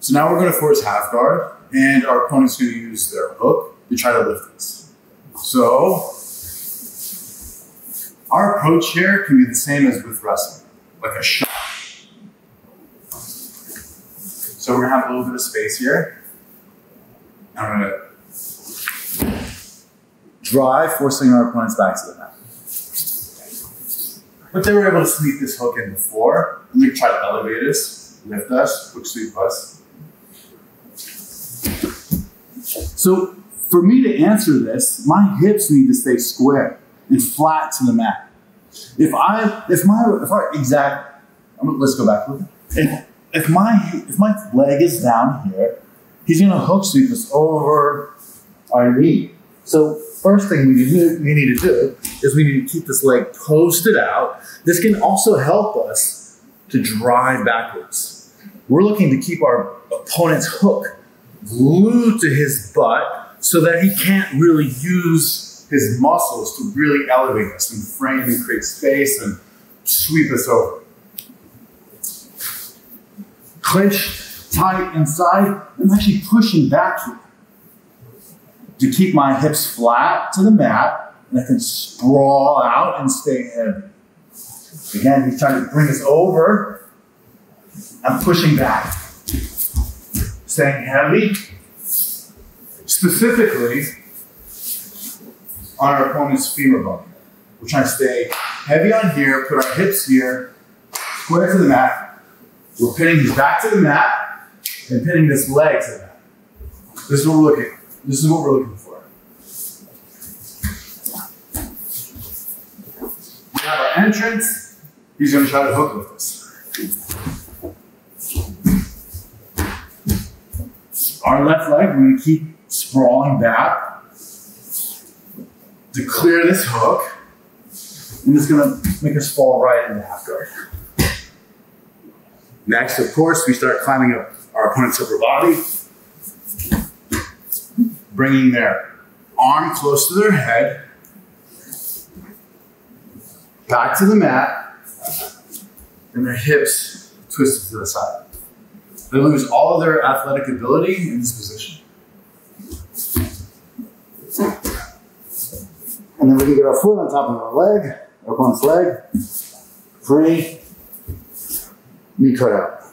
So now we're going to force half guard, and our opponent's going to use their hook to try to lift us. So our approach here can be the same as with wrestling, like a shot. So we're going to have a little bit of space here. I'm going to drive, forcing our opponent's back to the mat. But they were able to sneak this hook in before, and they try to elevate us, lift us, hook sweep us. So for me to answer this, my hips need to stay square and flat to the mat. If my leg is down here, he's gonna hook sweep us over our knee. So first thing we need to do is we need to keep this leg posted out. This can also help us to drive backwards. We're looking to keep our opponent's hook glued to his butt so that he can't really use his muscles to really elevate us and frame and create space and sweep us over. Clinch tight inside. I'm actually pushing back here to keep my hips flat to the mat, and I can sprawl out and stay heavy. Again, he's trying to bring us over. I'm pushing back, staying heavy. Specifically, on our opponent's femur bone. We're trying to stay heavy on here, put our hips here, square to the mat. We're pinning his back to the mat and pinning this leg to the mat. This is what we're looking at. This is what we're looking for. We have our entrance. He's going to try to hook with us. Our left leg, we're going to keep sprawling back to clear this hook. And it's going to make us fall right into half guard. Next, of course, we start climbing up our opponent's upper body, bringing their arm close to their head, back to the mat, and their hips twisted to the side. They lose all of their athletic ability in this position. And then we can get our foot on top of our leg, our opponent's leg, free, knee cut out.